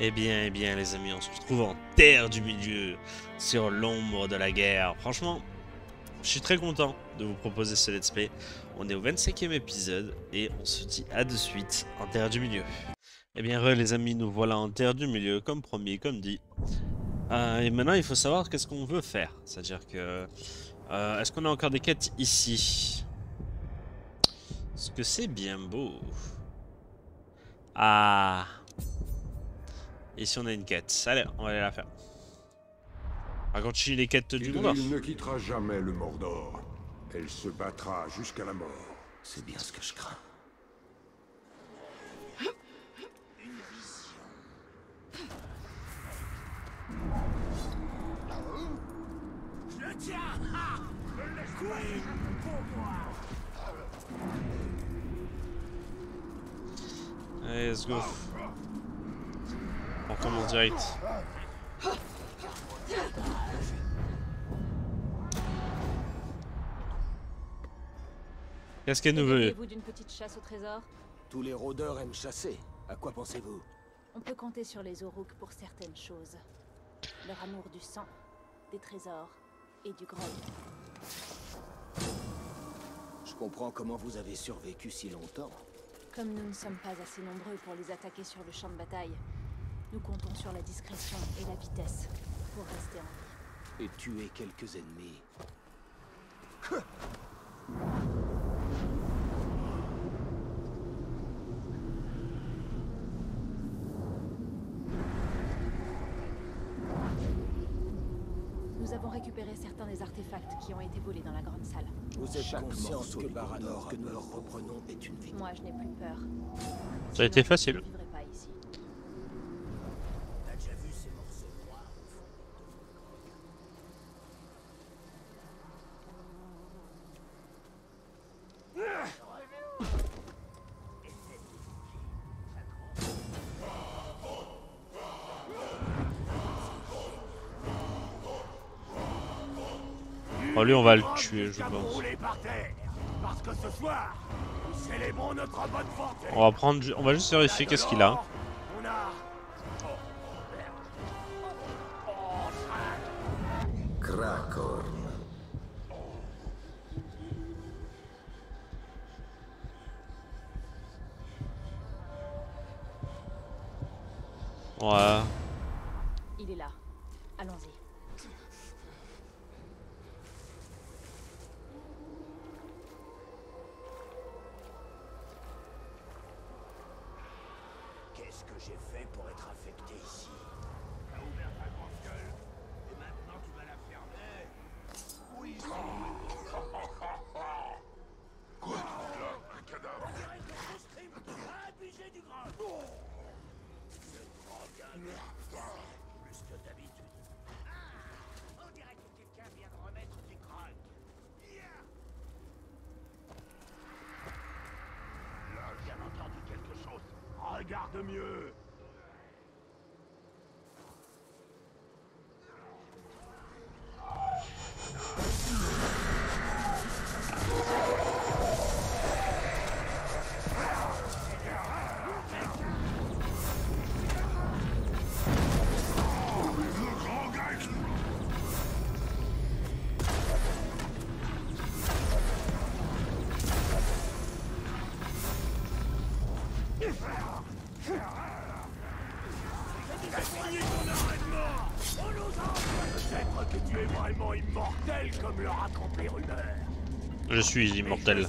Eh bien, les amis, on se retrouve en Terre du Milieu, sur l'ombre de la guerre. Franchement, je suis très content de vous proposer ce let's play. On est au 25e épisode et on se dit à de suite en Terre du Milieu. Eh bien, les amis, nous voilà en Terre du Milieu, comme promis, comme dit. Et maintenant, il faut savoir qu'est-ce qu'on veut faire. C'est-à-dire que... est-ce qu'on a encore des quêtes ici? Parce que c'est bien beau. Ah... Ici on a une quête. Allez, on va aller la faire. On continue les quêtes du Gondor. Il ne quittera jamais le Mordor. Elle se battra jusqu'à la mort. C'est bien ce que je crains. Une vision. Je le tiens. Je laisse courir pour moi. Allez, let's go. On commence direct. Qu'est-ce qu'elle nous veut? Vous d'une petite chasse au trésor? Tous les rôdeurs aiment chasser. À quoi pensez-vous? On peut compter sur les Orouks pour certaines choses. Leur amour du sang, des trésors et du grog. Je comprends comment vous avez survécu si longtemps. Comme nous ne sommes pas assez nombreux pour les attaquer sur le champ de bataille, nous comptons sur la discrétion et la vitesse pour rester en vie. Et tuer quelques ennemis. Nous avons récupéré certains des artefacts qui ont été volés dans la grande salle. Vous êtes conscient que le Baranor que nous leur reprenons est une victime. Moi, je n'ai plus peur. Ça a été facile. Oh, lui, on va le tuer, je pense. On va prendre, on va juste vérifier qu'est-ce qu'il a. Ouais. Il est là. Allons-y. Qu'est-ce que j'ai fait pour être affecté ici? T'as ouvert ta grande gueule et maintenant tu vas la fermer. Oui. Quoi? Un cadavre. Abusé du grand. Plus que d'habitude. Ah, on dirait que quelqu'un vient de remettre du grog. Là, j'ai entendu quelque chose. Regarde mieux. Je suis immortel.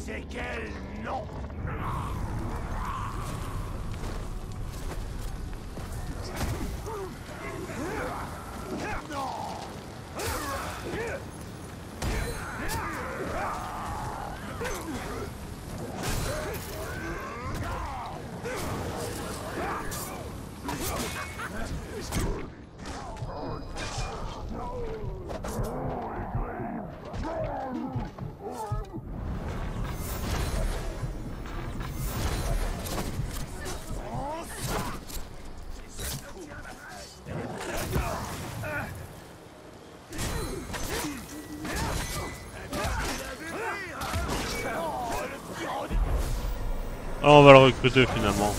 On va le recruter finalement.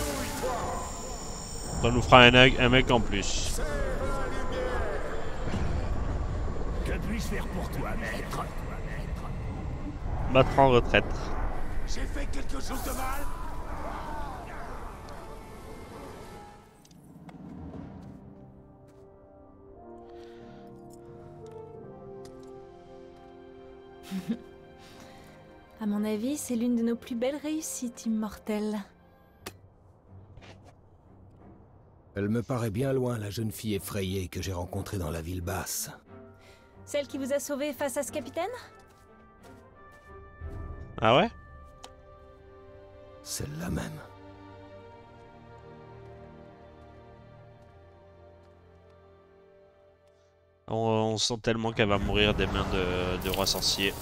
Ça nous fera un mec en plus. Que puis-je faire pour toi, maître? Battre en retraite. J'ai fait quelque chose de mal? À mon avis, c'est l'une de nos plus belles réussites, immortelle. Elle me paraît bien loin, la jeune fille effrayée que j'ai rencontrée dans la ville basse. Celle qui vous a sauvé face à ce capitaine? Ah ouais? Celle-là même. On sent tellement qu'elle va mourir des mains de Roi Sorcier.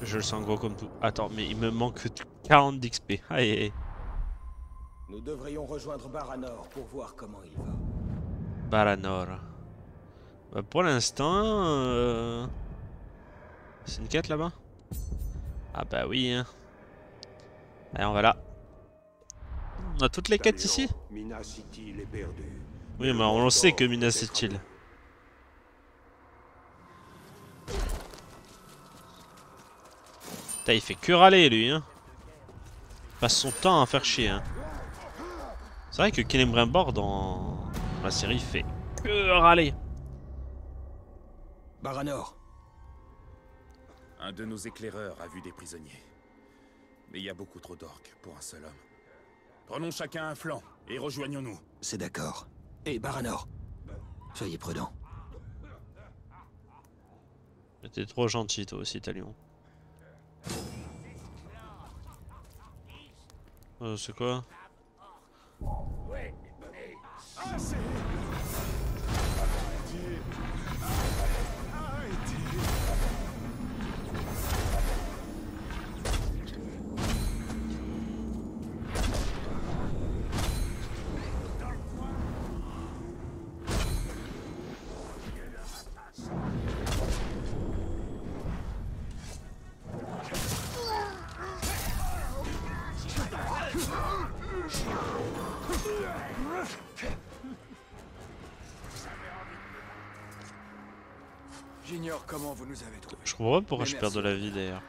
Je le sens gros comme tout. Attends, mais il me manque 40 d'XP. Aïe, aïe. Nous devrions rejoindre Baranor pour voir comment il va. Baranor. Bah pour l'instant... C'est une quête là-bas? Ah bah oui. Hein. Allez, on va là. On a toutes les quêtes ici? Minas Ithil est perdu. Oui, mais on sait que Minas Ithil. Putain, il fait que râler lui hein. Il passe son temps à faire chier hein. C'est vrai que Kelembrimbor dans la série fait que râler. Baranor. Un de nos éclaireurs a vu des prisonniers. Mais il y a beaucoup trop d'orques pour un seul homme. Prenons chacun un flanc et rejoignons-nous. C'est d'accord. Et Baranor, soyez prudent. T'es trop gentil toi aussi Talion. C'est quoi? J'ignore comment vous nous avez trouvé. Je comprends pas pourquoi je perds de la vie d'ailleurs.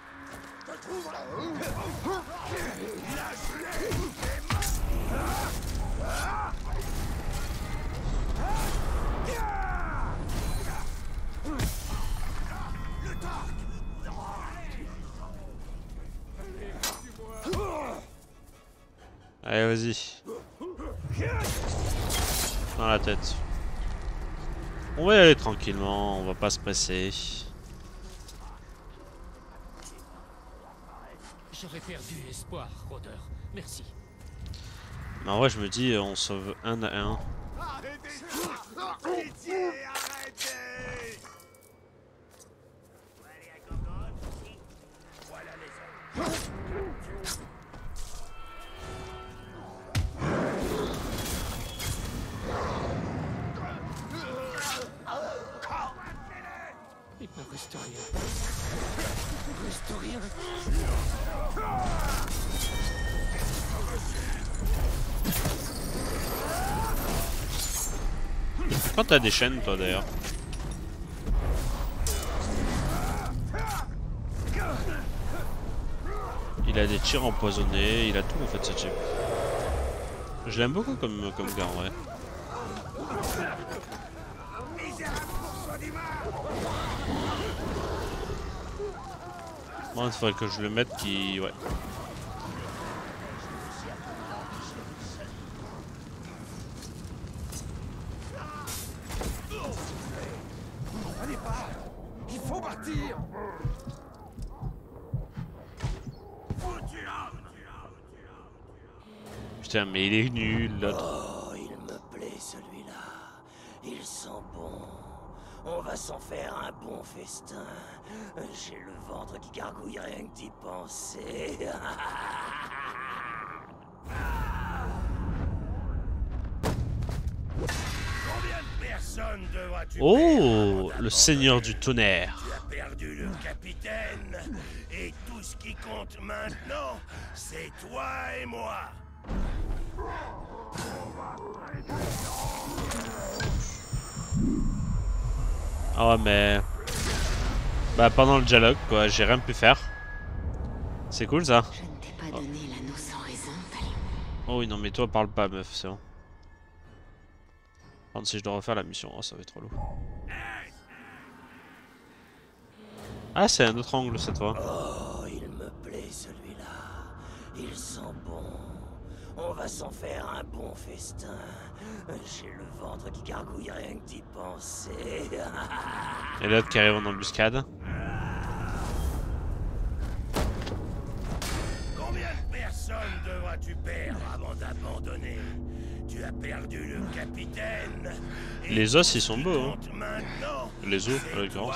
Allez, vas-y. Dans la tête. On va y aller tranquillement, on va pas se presser. J'aurais perdu espoir, rôdeur. Merci. Mais en vrai, je me dis, on sauve un à un. Arrêtez, arrêtez. Voilà les autres. Reste rien. Quand t'as des chaînes toi d'ailleurs. Il a des tirs empoisonnés, il a tout en fait ce type. Je l'aime beaucoup comme gars en vrai. Bon, il faudrait que je le mette qui... Ouais. Allez pas, il faut partir. Putain, mais il est nul l'autre. Oh, il me plaît celui-là. Il sent bon. On va s'en faire un bon festin. J'ai le ventre qui gargouille rien que d'y penser. Oh, le seigneur du tonnerre. Tu as perdu le capitaine. Et tout ce qui compte maintenant, c'est toi et moi. Ah ouais, mais... Bah pendant le dialogue, quoi, j'ai rien pu faire. C'est cool ça. Je ne t'ai pas donné l'anneau sans raison, Talion. Oh oui, non mais toi parle pas meuf, c'est bon. Par contre si je dois refaire la mission, oh, ça va être trop lourd. Ah, c'est un autre angle cette fois. Oh, il me plaît celui-là. Il sent bon. On va s'en faire un bon festin. J'ai le ventre qui gargouille rien que d'y penser. Et l'autre qui arrive en embuscade. Combien de personnes devras-tu perdre avant d'abandonner? Tu as perdu le capitaine. Les os, ils sont beaux, hein. Les os, à l'occurrence.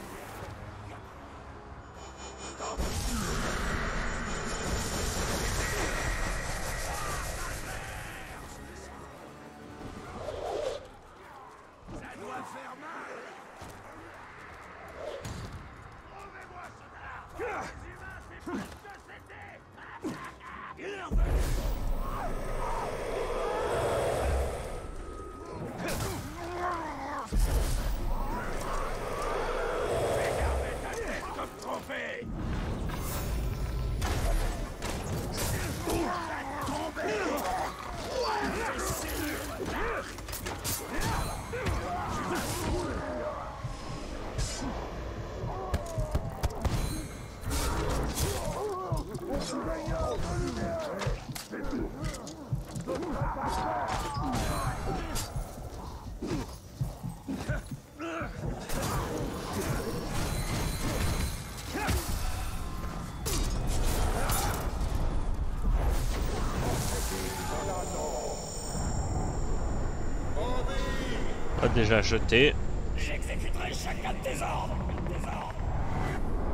Déjà jeté. J'exécuterai chacun de tes ordres.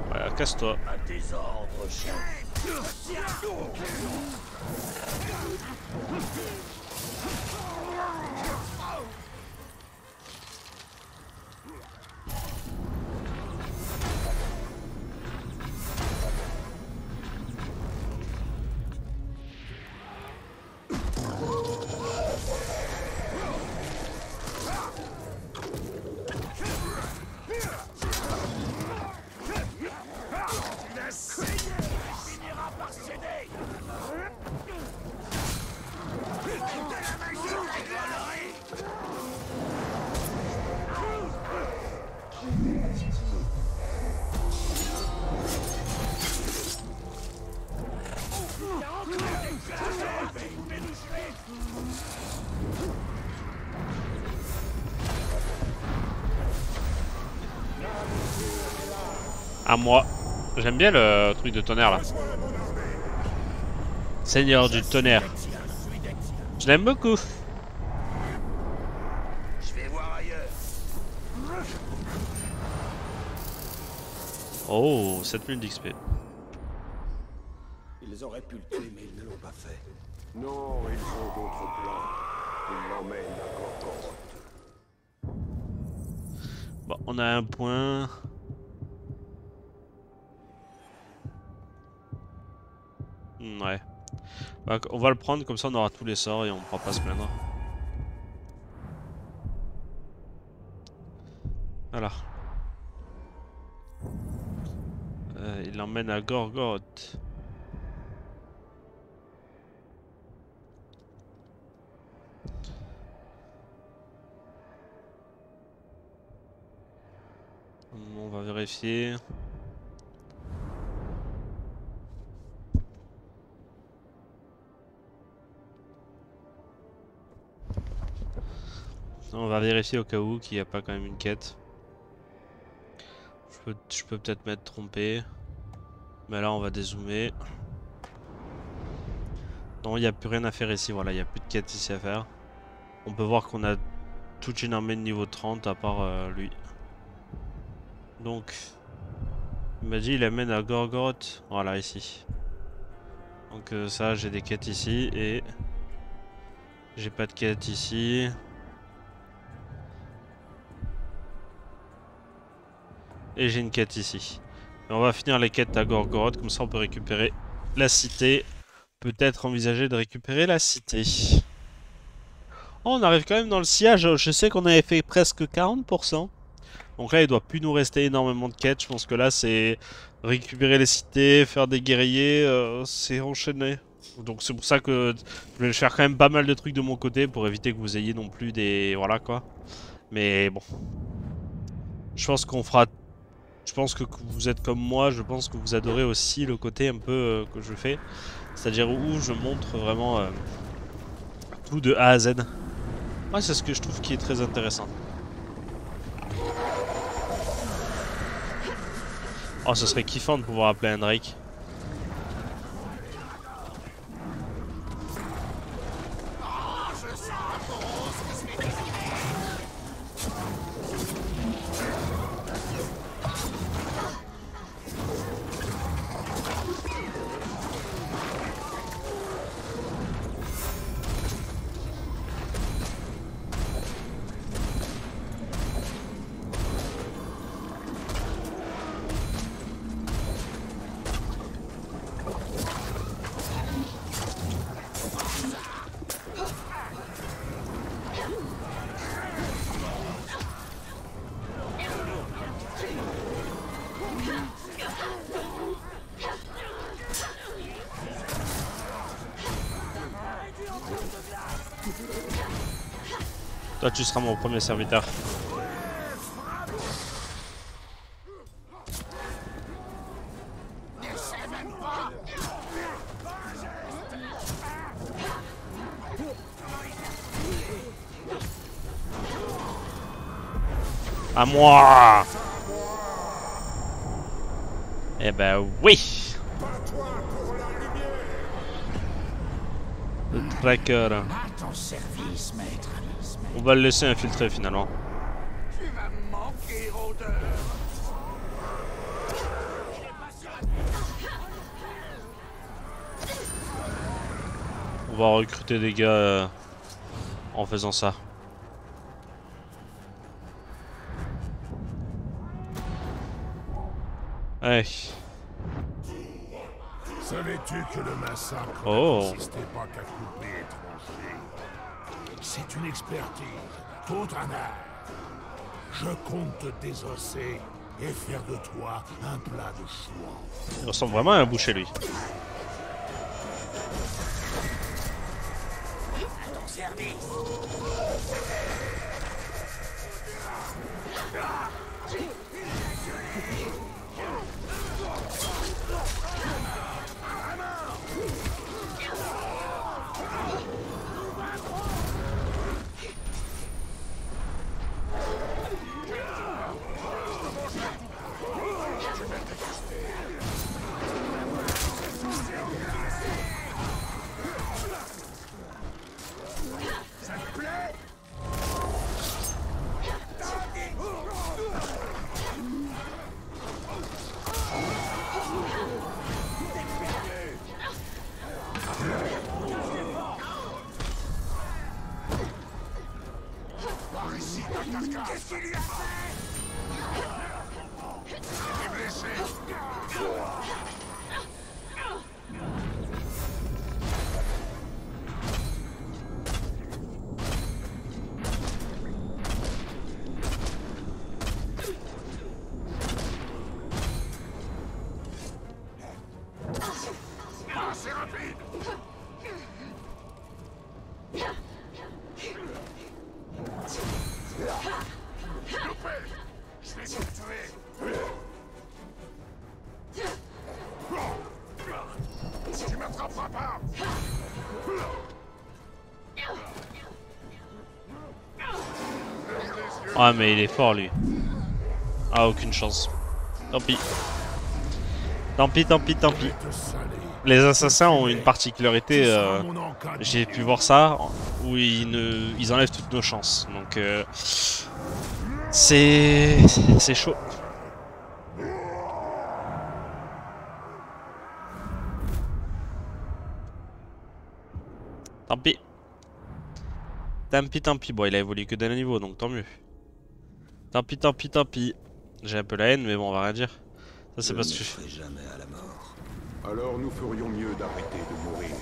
Voilà, casse-toi. À tes ordres, chien. À moi. J'aime bien le truc de tonnerre là. Seigneur du tonnerre. Je l'aime beaucoup. Je vais voir ailleurs. Oh, 7000 d'XP. Ils auraient pu le tuer, mais ils ne l'ont pas fait. Non, ils ont d'autres plans. Ils l'emmènent à Gondor. Bon, on a un point. Ouais. Bah, on va le prendre, comme ça on aura tous les sorts et on ne pourra pas se plaindre. Voilà. Il l'emmène à Gorgoroth. On va vérifier. On va vérifier au cas où qu'il n'y a pas quand même une quête. Je peux peut-être m'être trompé. Mais là on va dézoomer. Non, il n'y a plus rien à faire ici, voilà, il n'y a plus de quête ici à faire. On peut voir qu'on a toute une armée de niveau 30 à part lui. Donc Il m'a dit il amène à Gorgoroth. Voilà, ici. Donc ça, j'ai des quêtes ici et... J'ai pas de quête ici. Et j'ai une quête ici. Et on va finir les quêtes à Gorgoroth, comme ça on peut récupérer la cité. Peut-être envisager de récupérer la cité. Oh, on arrive quand même dans le sillage. Je sais qu'on avait fait presque 40%. Donc là, il doit plus nous rester énormément de quêtes. Je pense que là, c'est récupérer les cités, faire des guerriers, c'est enchaîné. Donc c'est pour ça que je vais faire quand même pas mal de trucs de mon côté pour éviter que vous ayez non plus des... Voilà quoi. Mais bon. Je pense qu'on fera... Je pense que vous êtes comme moi, je pense que vous adorez aussi le côté un peu que je fais. C'est-à-dire où je montre vraiment tout de A à Z. Ouais, c'est ce que je trouve qui est très intéressant. Oh, ce serait kiffant de pouvoir appeler Hendrik. Toi, tu seras mon premier serviteur. À moi! Eh ben oui! Le tracker. On va le laisser infiltrer finalement. Tu vas me manquer, rôdeur. On va recruter des gars en faisant ça. Ouais. Savais-tu que le massacre n'existait pas qu'à couper étranger? C'est une expertise, tout un art. Je compte te désosser et faire de toi un plat de chouans. Il ressemble vraiment à un boucher, lui. À ton service. Ah mais il est fort lui. Ah aucune chance. Tant pis. Tant pis, tant pis, tant pis. Les assassins ont une particularité, j'ai pu voir ça, où ils enlèvent toutes nos chances. Donc c'est chaud. Tant pis. Tant pis, tant pis. Bon, il a évolué que d'un niveau, donc tant mieux. Tant pis, tant pis, tant pis. J'ai un peu la haine, mais bon, on va rien dire. Ça, c'est parce que... Je ne serai jamais à la mort. Alors nous ferions mieux d'arrêter de mourir.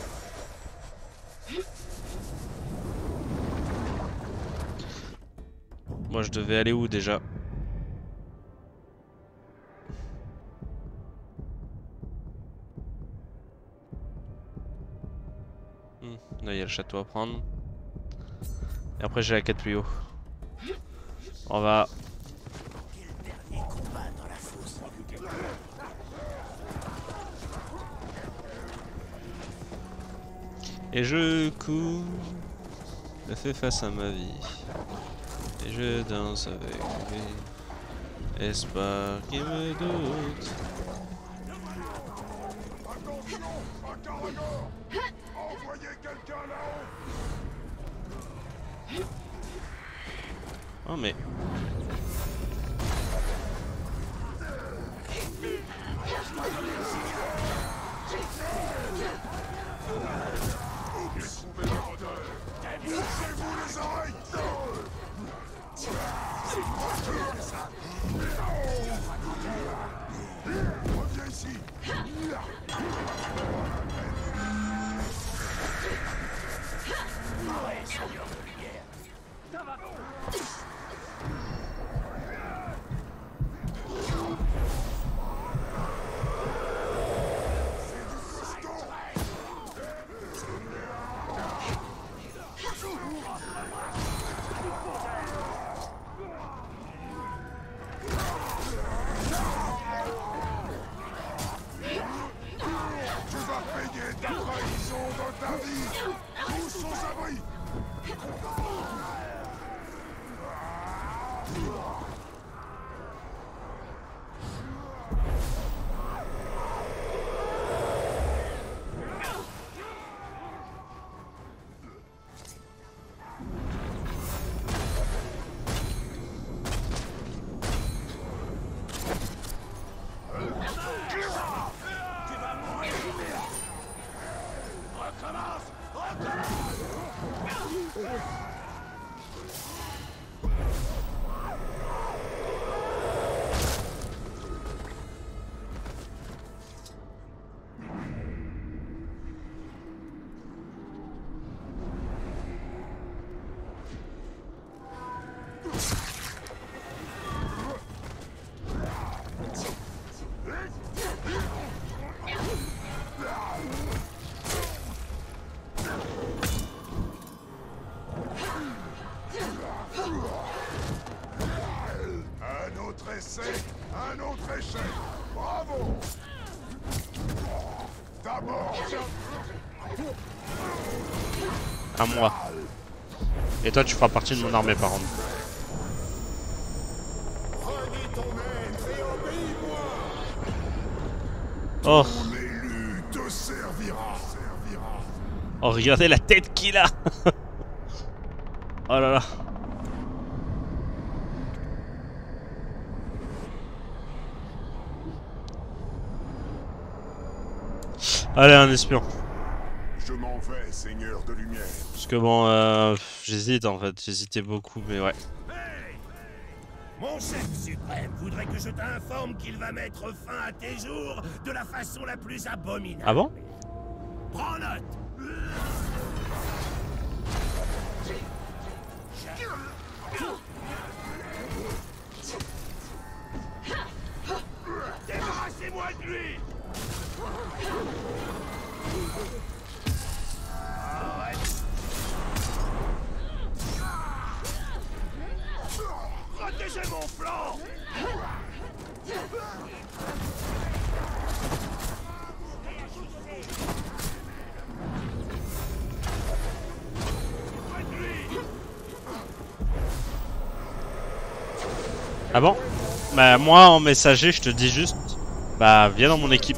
Moi, je devais aller où, déjà ? Là, il y a le château à prendre. Et après, j'ai la quête plus haut. On va... Et je cours... Je fais face à ma vie. Et je danse avec mes espoirs qui me doutent. Oh mais... À moi. Et toi, tu feras partie de mon armée, par contre. Oh. Oh, regardez la tête qu'il a. Oh là là. Allez, un espion. Je m'en vais, Seigneur de Lumière. Parce que bon, j'hésite en fait, j'hésitais beaucoup, mais ouais. Hey, mon chef suprême voudrait que je t'informe qu'il va mettre fin à tes jours de la façon la plus abominable. Ah bon? Prends note. Débarrassez-moi de lui. Protégez mon flanc. Ah bon? Bah moi en messager je te dis juste, bah viens dans mon équipe.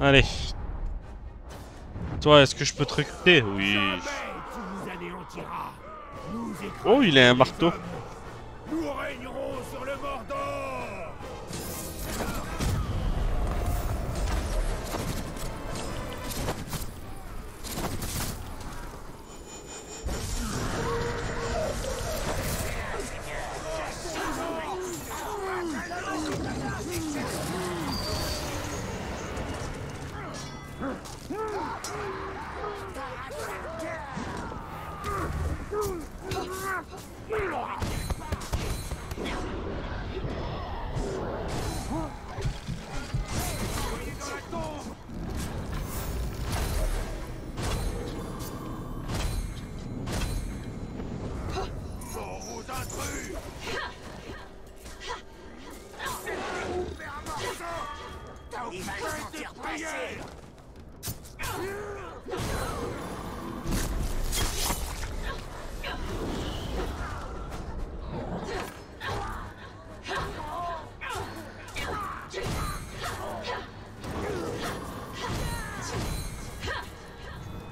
Allez. Toi, est-ce que je peux te recruter? Oui. retentira. Oh, il a un marteau. Nous régnerons sur le Mordor.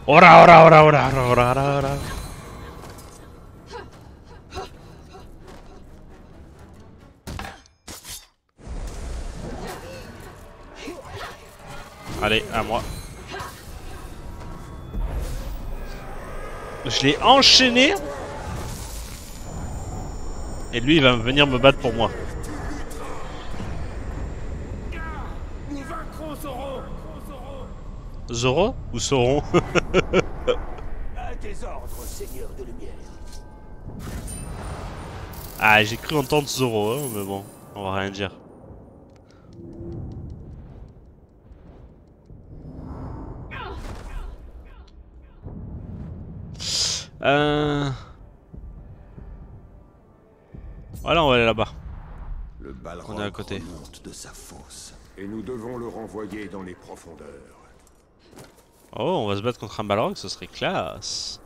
Ora, ora, ora, ora, ora, ora, ora. Allez, à moi. Je l'ai enchaîné. Et lui, il va venir me battre pour moi. Zoro ou Sauron? À tes ordres, Seigneur de Lumière. Ah, j'ai cru entendre Zoro, hein, mais bon, on va rien dire. Voilà, on va aller là-bas. Le Balrog est à côté. Remonte de sa fosse et nous devons le renvoyer dans les profondeurs. Oh, on va se battre contre un Balrog, ce serait classe.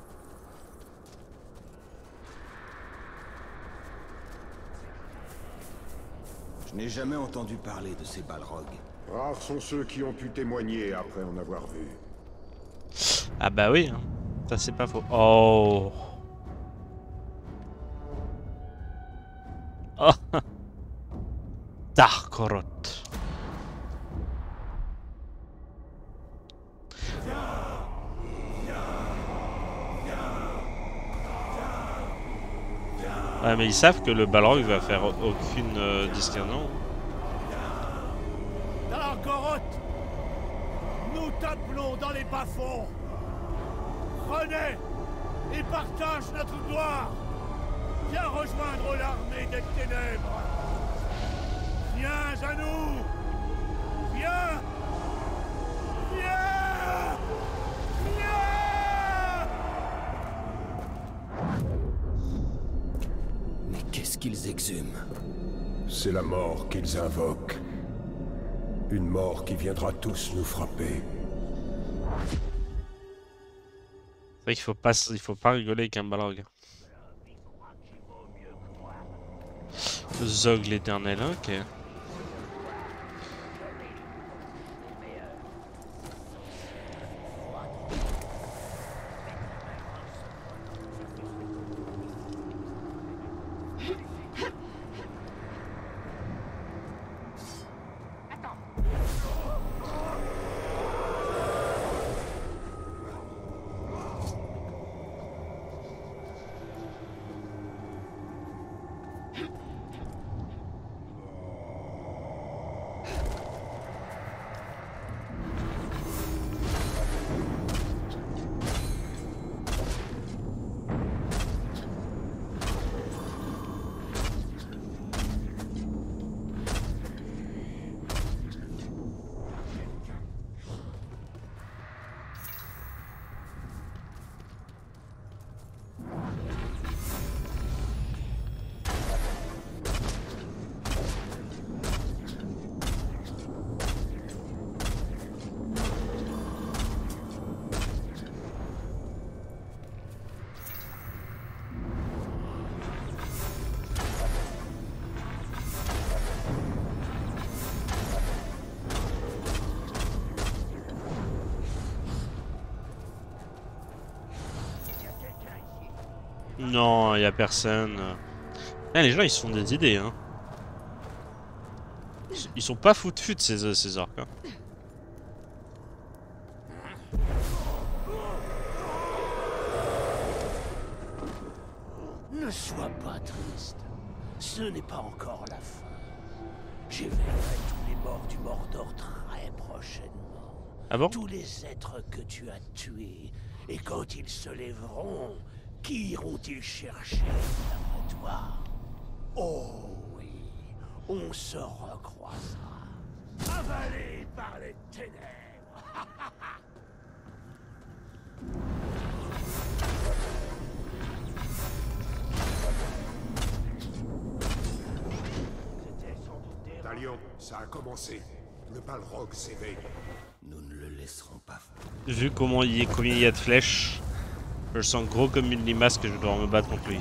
Je n'ai jamais entendu parler de ces Balrogs. Rares sont ceux qui ont pu témoigner après en avoir vu. Ah bah oui, ça c'est pas faux. Oh. Oh. Gorgoroth. Ah mais ils savent que le Balrog va faire aucune distinction. Gorgoroth, nous t'appelons dans les bas-fonds. Prenez et partage notre gloire. Viens rejoindre l'armée des ténèbres. Viens à nous. Viens. Viens. Qu'est-ce qu'ils exhument? C'est la mort qu'ils invoquent. Une mort qui viendra tous nous frapper. C'est vrai qu'il faut pas rigoler avec un Balrog. Zog l'éternel, ok. Non, il n'y a personne. Là, les gens, ils se font des idées, hein. Ils sont pas foutus de ces orques, hein. Ne sois pas triste. Ce n'est pas encore la fin. J'éveillerai tous les morts du Mordor très prochainement. Ah bon? Tous les êtres que tu as tués. Et quand ils se lèveront, qui iront-ils chercher après toi? Oh oui, on se recroisera. Avalé par les ténèbres. Talion, ça a commencé. Le Balrog s'éveille. Nous ne le laisserons pas. Vu comment il y a de flèches, je le sens gros comme une limace que je dois me battre contre lui.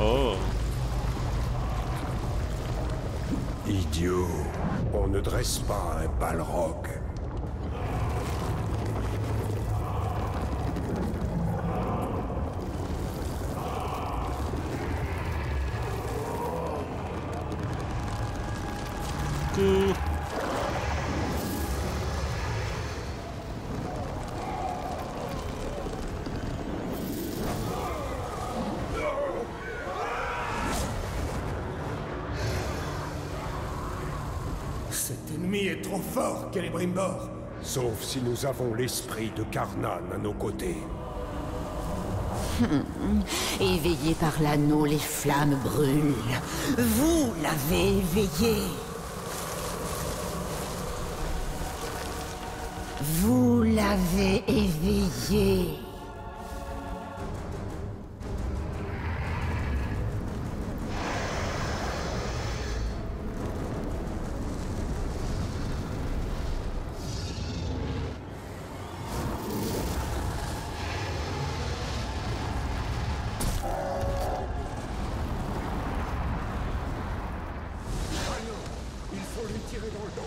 Oh. Idiot. On ne dresse pas un Balrog. Cet ennemi est trop fort, Celebrimbor. Sauf si nous avons l'esprit de Karnan à nos côtés. Éveillé par l'anneau, les flammes brûlent. Vous l'avez éveillé. Vous l'avez éveillé. Il faut lui tirer dans le dos.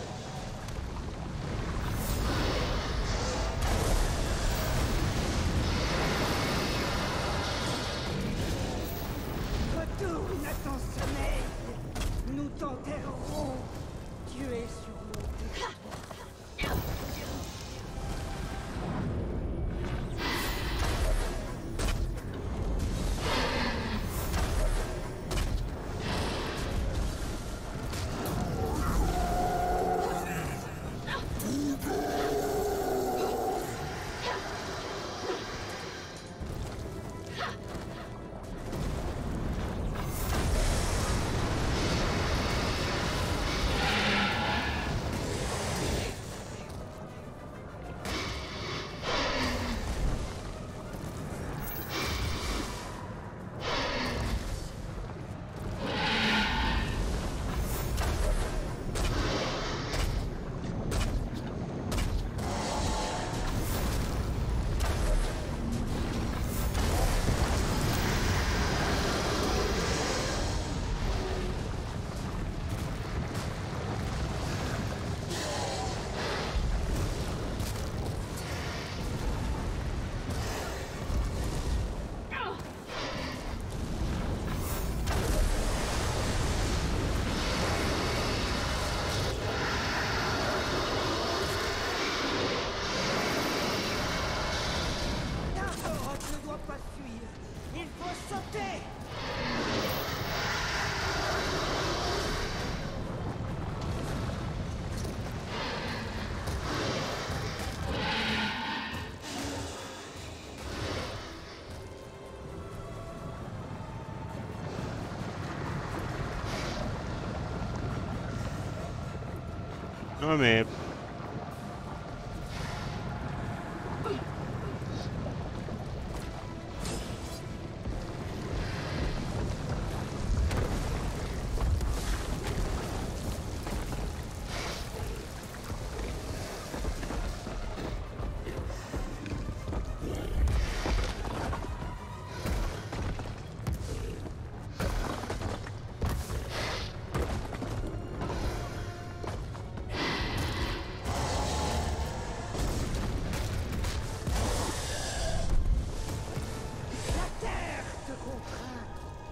Non mais...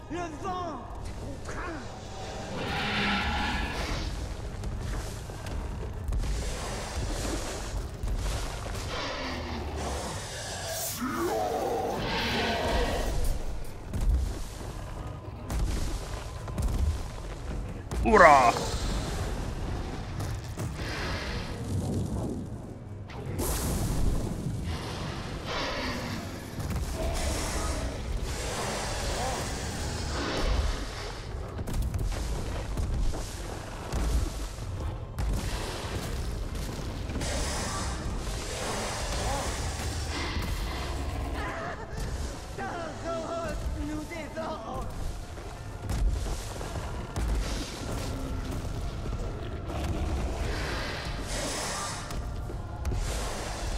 Le vent contraint. Hurrah!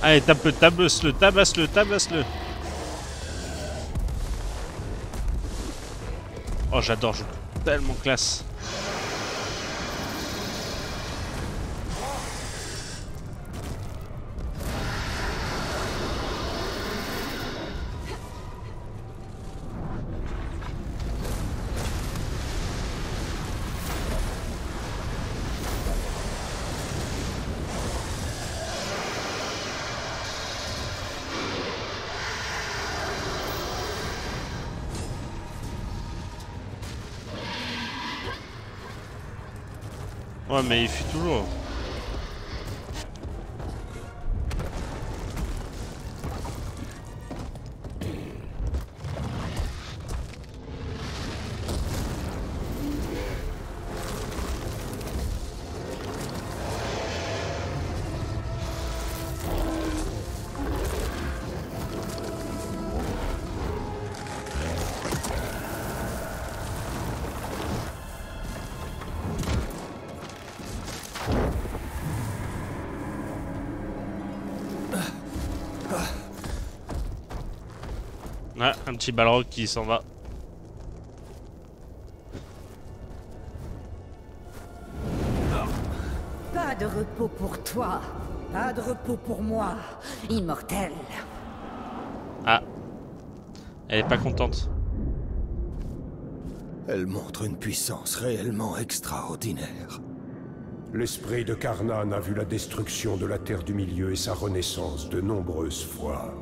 Allez, tape, tabasse-le, tabasse-le, tabasse-le. Oh, j'adore, je suis tellement classe. Ouais, mais il fuit toujours. Ah, un petit Balrog qui s'en va. Pas de repos pour toi, pas de repos pour moi, immortel. Ah, elle est pas contente. Elle montre une puissance réellement extraordinaire. L'esprit de Karnan a vu la destruction de la Terre du Milieu et sa renaissance de nombreuses fois.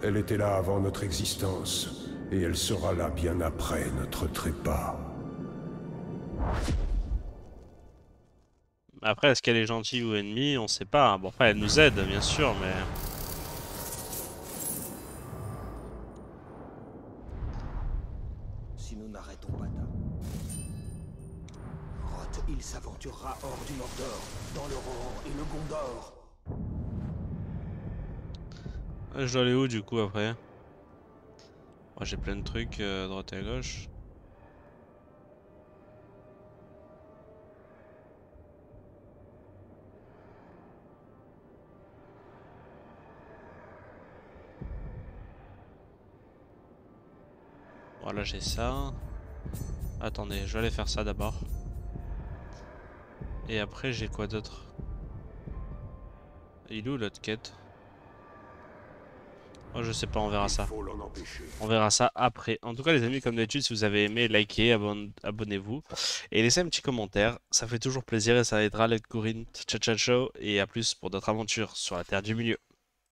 Elle était là avant notre existence, et elle sera là bien après notre trépas. Après, est-ce qu'elle est gentille ou ennemie? On sait pas. Bon, après, elle nous aide, bien sûr, mais... Si nous n'arrêtons pas là, Roth, il s'aventurera hors du Mordor, dans le Rohan et le Gondor. Je dois aller où du coup après? Oh, j'ai plein de trucs à droite et à gauche. Voilà, j'ai ça. Attendez, je vais aller faire ça d'abord. Et après j'ai quoi d'autre? Il est où l'autre quête? Oh, je sais pas, on verra ça. On verra ça après. En tout cas les amis, comme d'habitude, si vous avez aimé, likez, abonnez-vous. Et laissez un petit commentaire, ça fait toujours plaisir et ça aidera l'algorithme. Ciao ciao ciao et à plus pour d'autres aventures sur la Terre du Milieu.